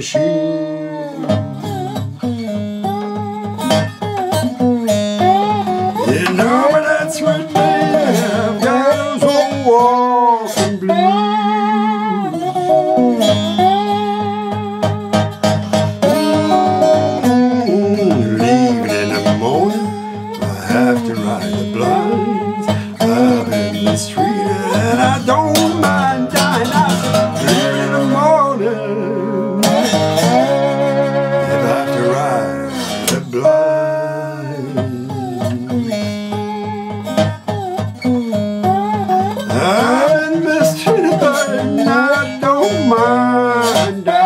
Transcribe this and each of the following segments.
my shoes. You know that's what they have, got those old walkin' blues. Leaving in the morning, I have to ride the blinds up in the street, and I don't mind dying out there in the morning if I have to ride the blinds. I've been mistreated, but I don't mind dying.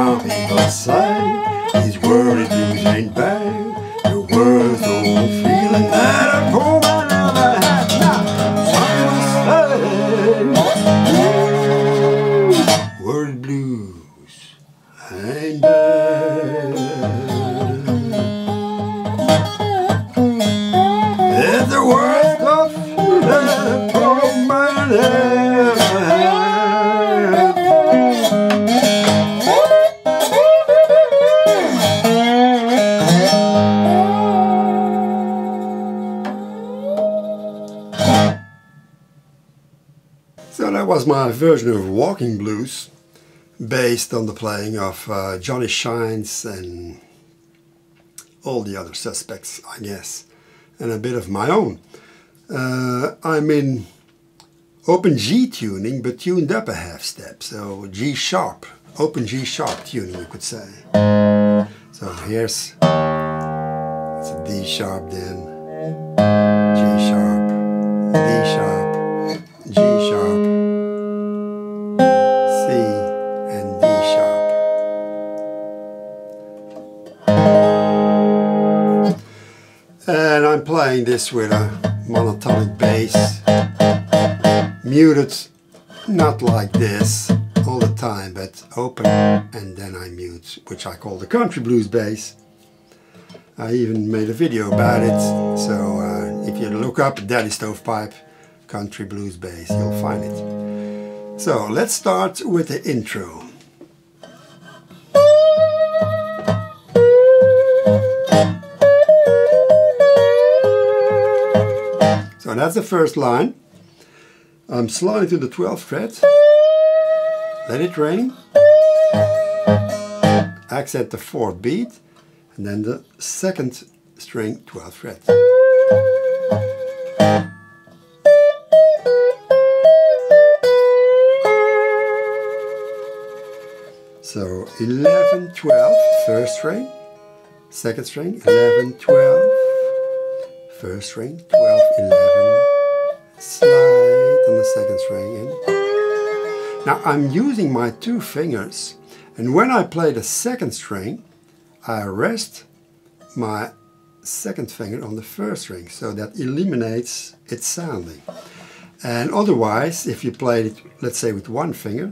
Some people say these worldly dues ain't bad, they're worth the whole feeling that a poor man ever had. Now, some people say worldly blues ain't bad, if they're worth the feeling that a poor man ever had. So that was my version of Walkin' Blues, based on the playing of Johnny Shines and all the other suspects, I guess, and a bit of my own. I'm in open G tuning, but tuned up a half step, so G sharp, open G sharp tuning, you could say. So here's it's a D sharp, then G sharp, D sharp, G sharp, C, and D sharp. And I'm playing this with a monotonic bass, muted, not like this all the time, but open, and then I mute, which I call the country blues bass. I even made a video about it, so if you look up Daddy Stovepipe, country blues bass, you'll find it. So let's start with the intro. So that's the first line. I'm sliding to the 12th fret. Let it ring. Accent the 4th beat, and then the 2nd string, 12th fret. So 11, 12, first string, second string, 11, 12, first string, 12, 11, slide on the second string in. Now I'm using my two fingers, and when I play the second string, I rest my second finger on the first string, so that eliminates its sounding. And otherwise, if you play it, let's say with one finger,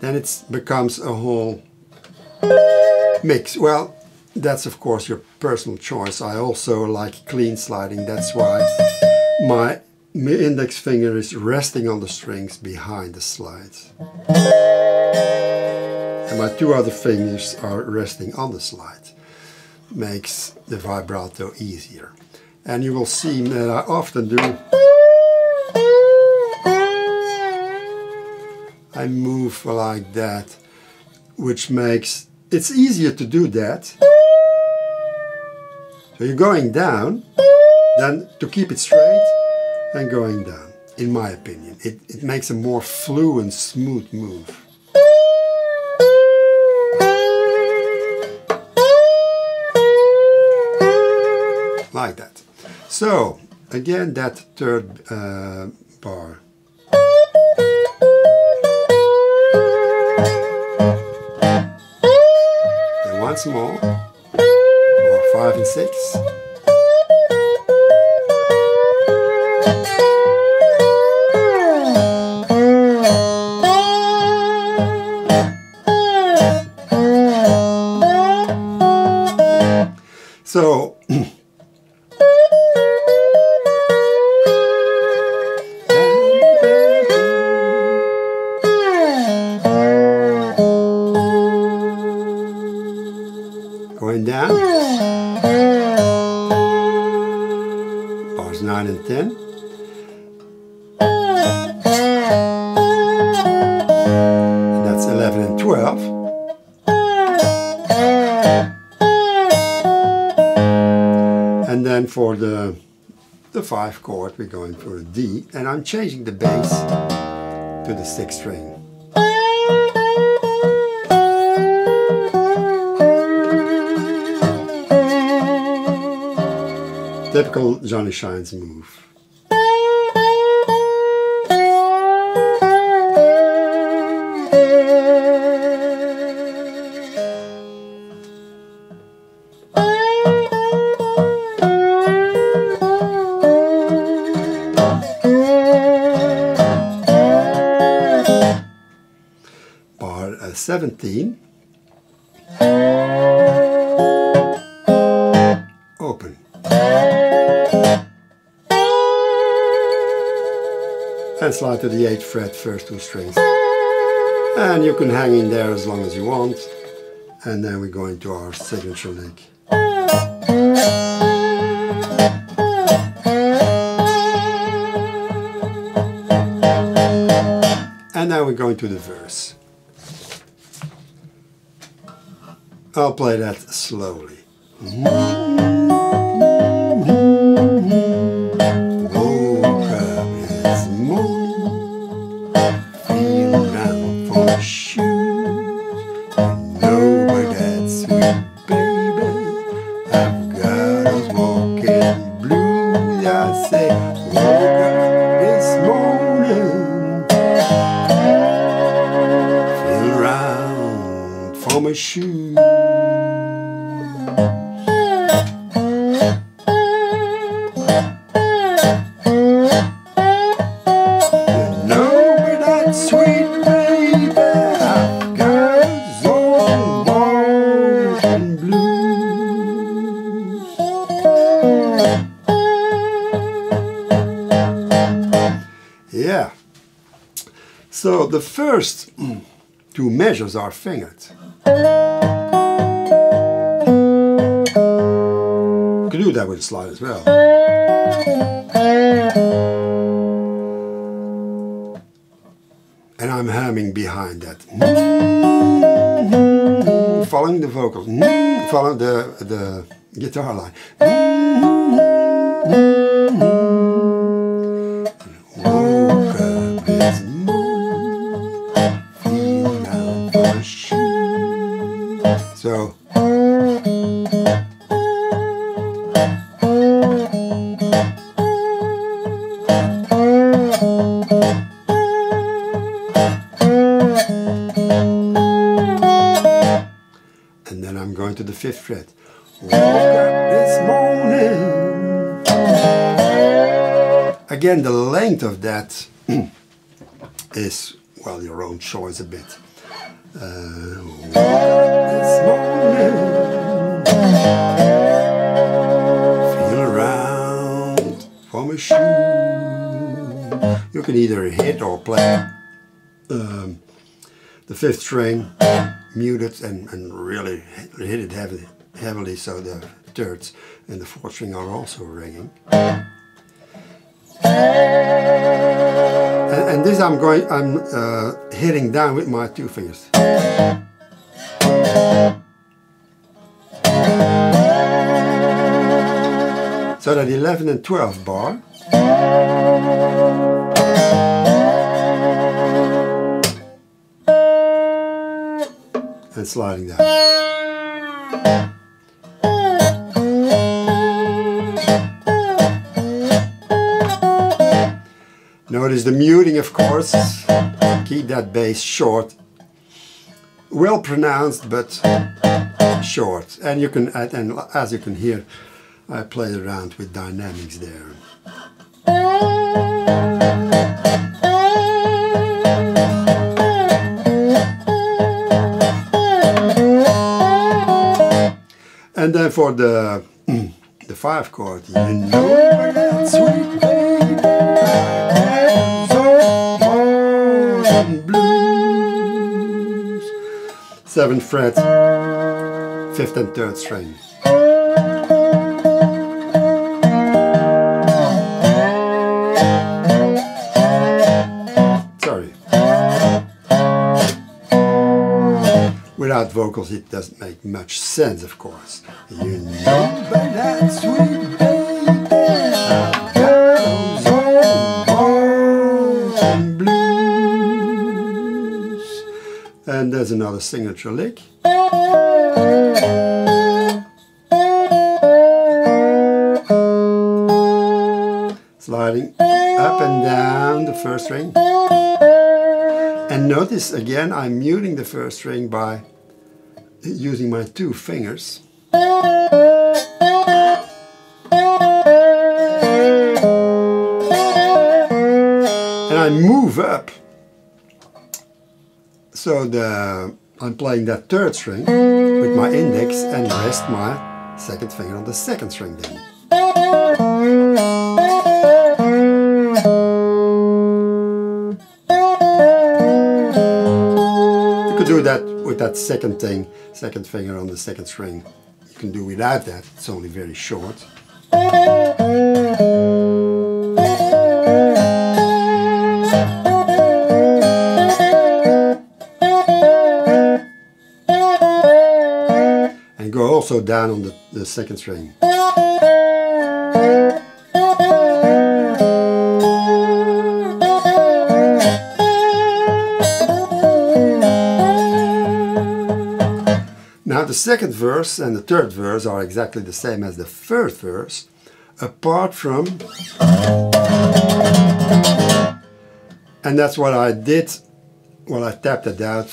then it becomes a whole mix. Well, that's of course your personal choice. I also like clean sliding, that's why my index finger is resting on the strings behind the slides. And my two other fingers are resting on the slide. Makes the vibrato easier. And you will see that I often do, I move like that, which makes it's easier to do that. So you're going down, then to keep it straight and going down, in my opinion. It makes a more fluent, smooth move. Like that. So, again, that third bar. And once more, bar 5 and 6. So, going down, bars 9 and 10, and that's 11 and 12, and then for the 5 chord we're going for a D, and I'm changing the bass to the 6th string. Typical Johnny Shines move. Bar 17. Open. And slide to the 8th fret, first 2 strings. And you can hang in there as long as you want. And then we're going to our signature lick. And now we're going to the verse. I'll play that slowly. Shoes. You know that sweet baby, I've got all walkin' blues. Yeah. So the first 2 measures are fingered. You can do that with a slide as well. And I'm humming behind that. Following the vocals. Following the guitar line. Woke up this morning, feel out for sure. So. And then I'm going to the 5th fret. Woke up this morning. Again, the length of that is, well, your own choice a bit. Woke up this morning. Feel around for my shoe. You can either hit or play the 5th string. mewed it and really hit it heavily, so the thirds and the fourth string are also ringing. And this I'm hitting down with my two fingers. So that 11 and 12 bar. And sliding down. Notice the muting, of course. Keep that bass short. Well pronounced, but short. And you can add, and as you can hear, I played around with dynamics there. And then for the five chord, you know that sweet baby, I am so blues. 7th fret, 5th and 3rd string. Without vocals, it doesn't make much sense, of course. You know, but that's sweet baby, blues. And there's another signature lick. Sliding up and down the first string. And notice again, I'm muting the first string by using my two fingers. And I move up. So I'm playing that third string with my index and rest my second finger on the second string then. You could do that with that second finger on the second string. You can do without that, it's only very short. And go also down on the second string. Now the second verse and the third verse are exactly the same as the first verse, apart from... And that's what I did, well, I tapped it out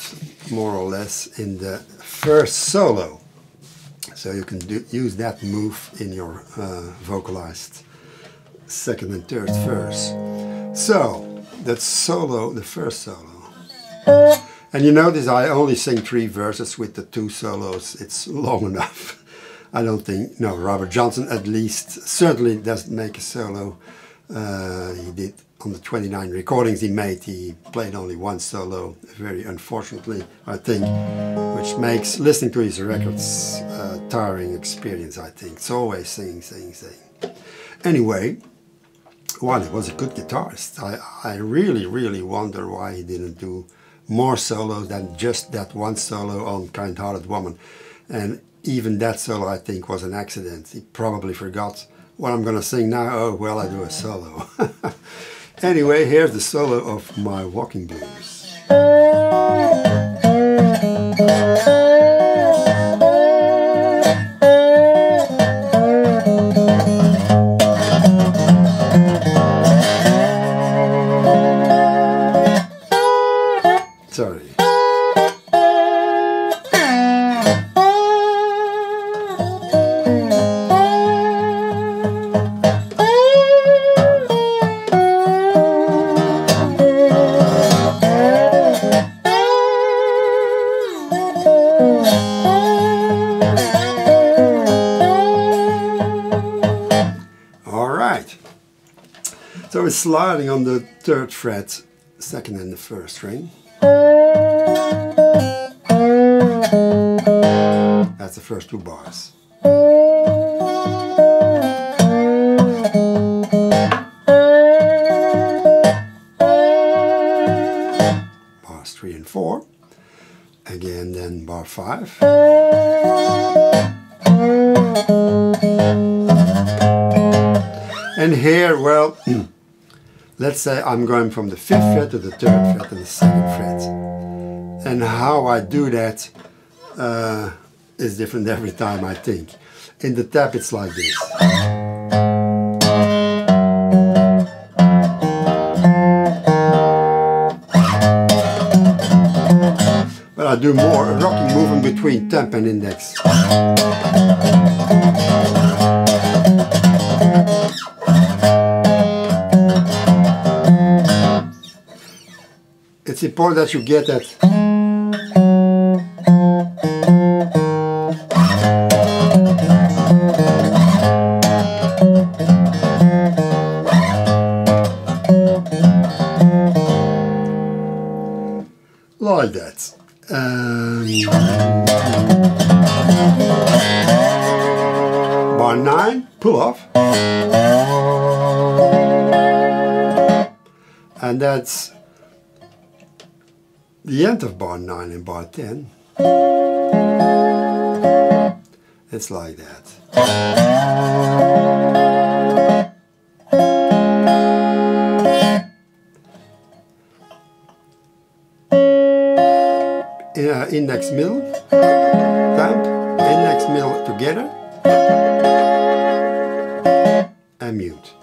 more or less in the first solo. So you can use that move in your vocalized second and third verse. So, that's solo, the first solo. And you notice I only sing three verses with the two solos. It's long enough. I don't think, no, Robert Johnson at least certainly doesn't make a solo. He did on the 29 recordings he made. He played only one solo, very unfortunately, I think, which makes listening to his records a tiring experience, I think. It's always singing, singing, singing. Anyway, well, he was a good guitarist. I really, really wonder why he didn't do more solos than just that one solo on Kind-Hearted Woman. And even that solo, I think, was an accident. He probably forgot what I'm gonna sing now. Oh, well, I do a solo. Anyway, here's the solo of my Walkin' Blues. So it's sliding on the 3rd fret, 2nd and the 1st string. first two bars. Bars 3 and 4. Again, then bar 5. And here, well, let's say I'm going from the 5th fret to the 3rd fret and the 2nd fret. And how I do that is different every time, I think. In the tap it's like this. But I do more a rocking movement between temp and index. It's important that you get that. Like that. Bar 9, pull off. And that's the end of bar 9 and bar 10. It's like that. Index middle, thumb, index middle together, and mute.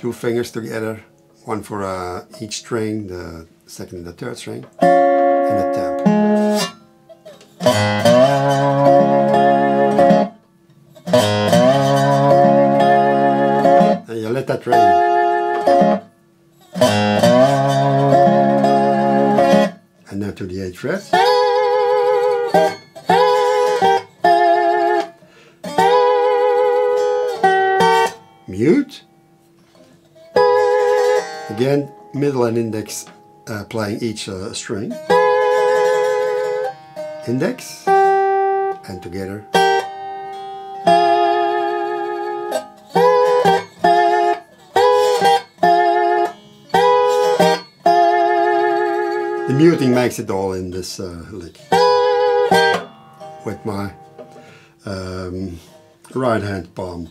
Two fingers together, one for each string, the second and the third string, and a tap. And you let that ring. And now to the 8th fret. Mute. Again, middle and index. Playing each string, index, and together. The muting makes it all in this lick with my right hand palm.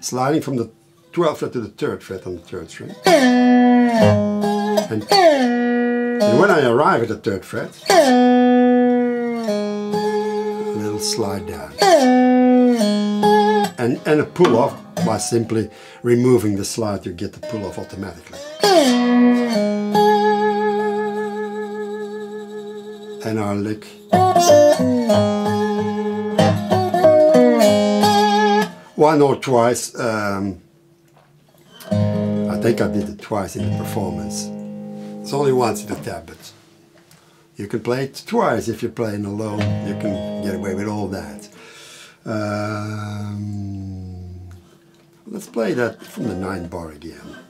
Sliding from the 12th fret to the 3rd fret on the 3rd string. And when I arrive at the 3rd fret, a little slide down. And a pull off by simply removing the slide, you get the pull off automatically. And our lick. One or twice, I think I did it twice in the performance. It's only once in the tab, but you can play it twice if you're playing alone. You can get away with all that. Let's play that from the 9th bar again.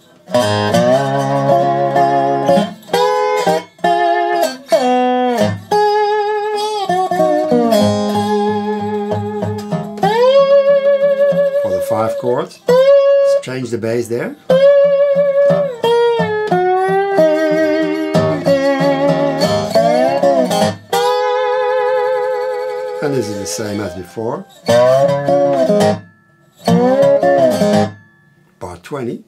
Chord. Let's change the bass there. And this is the same as before. Bar 20.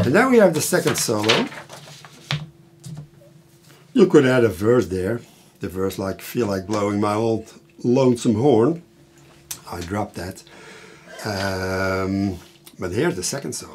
And now we have the second solo. You could add a verse there. The verse like feel like blowing my old lonesome horn. I dropped that. But here's the second solo.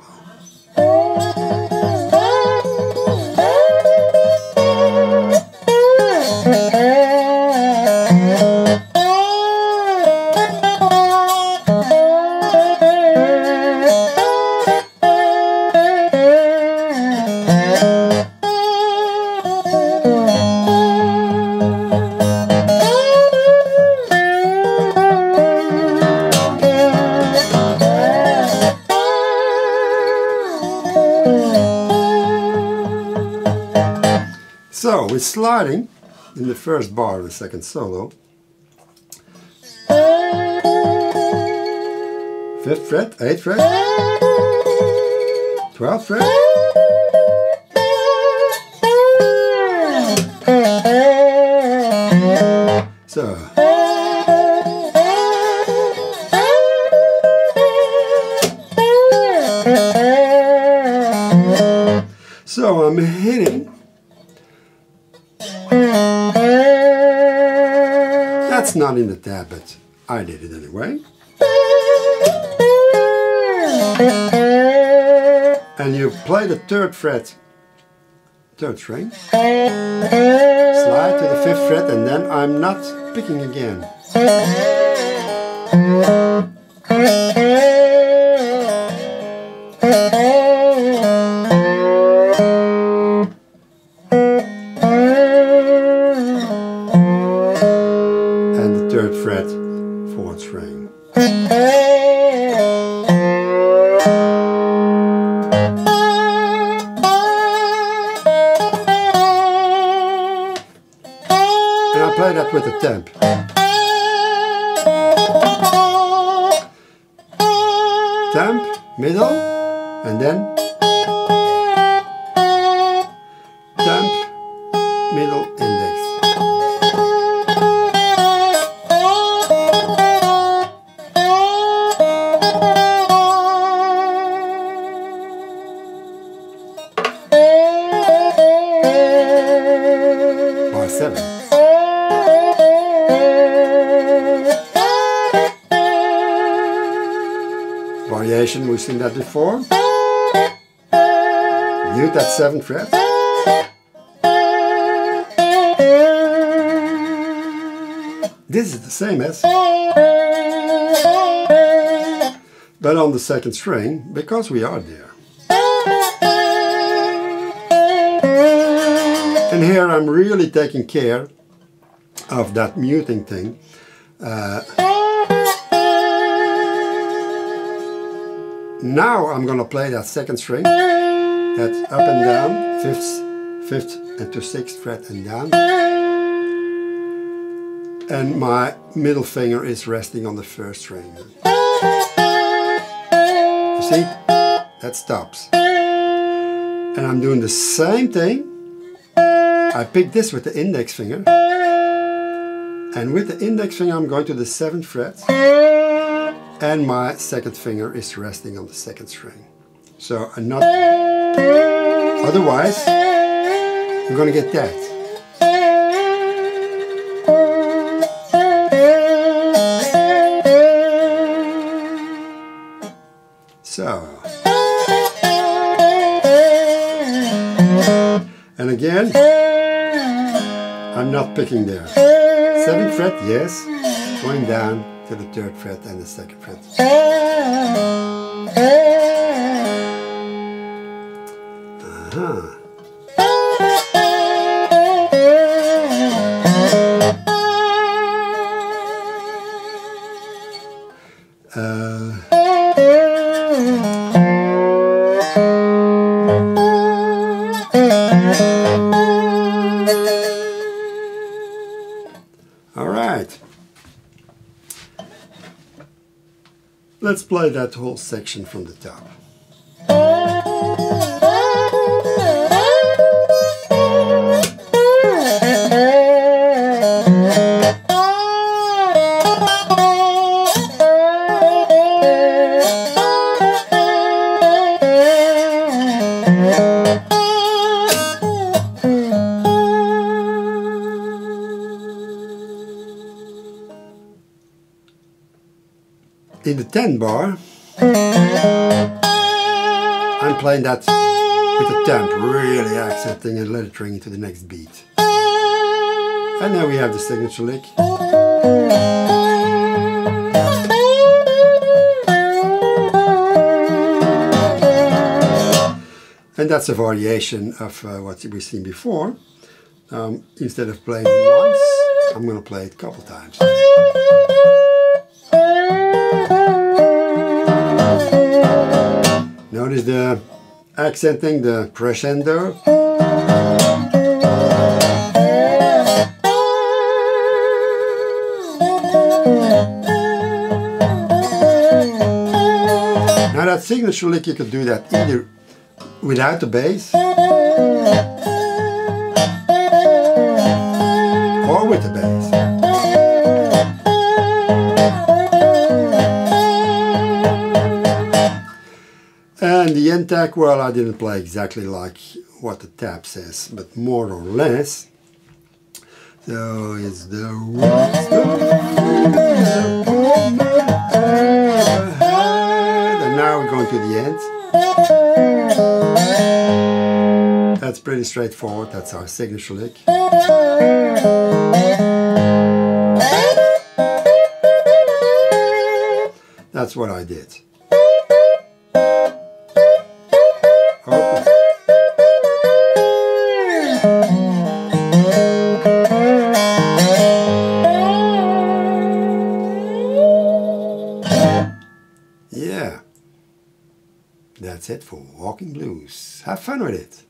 with sliding in the first bar of the second solo, 5th fret, 8th fret, 12th fret, So I'm hitting. That's not in the tab, but I did it anyway. And you play the 3rd fret, 3rd string, slide to the 5th fret, and then I'm not picking again. And the 3rd fret, 4th string. Play that with the temp. Temp, middle, and then temp, middle, index. Bar 7. Variation, we've seen that before. Mute that 7th fret. This is the same as, but on the 2nd string, because we are there. And here I'm really taking care of that muting thing. Now I'm gonna play that 2nd string, that up and down, 5th and to 6th fret and down. And my middle finger is resting on the 1st string. You see? That stops. And I'm doing the same thing. I pick this with the index finger. And with the index finger I'm going to the 7th fret. And my 2nd finger is resting on the 2nd string. So I'm not... Otherwise, I'm gonna get that. So... And again, I'm not picking there. 7th fret, yes, going down to the 3rd fret and the 2nd fret. All right. Let's play that whole section from the top. In the 10 bar, I'm playing that with the temp, really accenting and let it ring into the next beat. And now we have the signature lick. And that's a variation of what we've seen before. Instead of playing once, I'm gonna play it a couple times. Notice the accenting, the crescendo. that signature lick, you could do that either without the bass or with the bass. And the end tack, well, I didn't play exactly like what the tab says, but more or less. So it's the and now we're going to the end. That's pretty straightforward, that's our signature lick. That's what I did. That's it for Walkin' Blues. Have fun with it!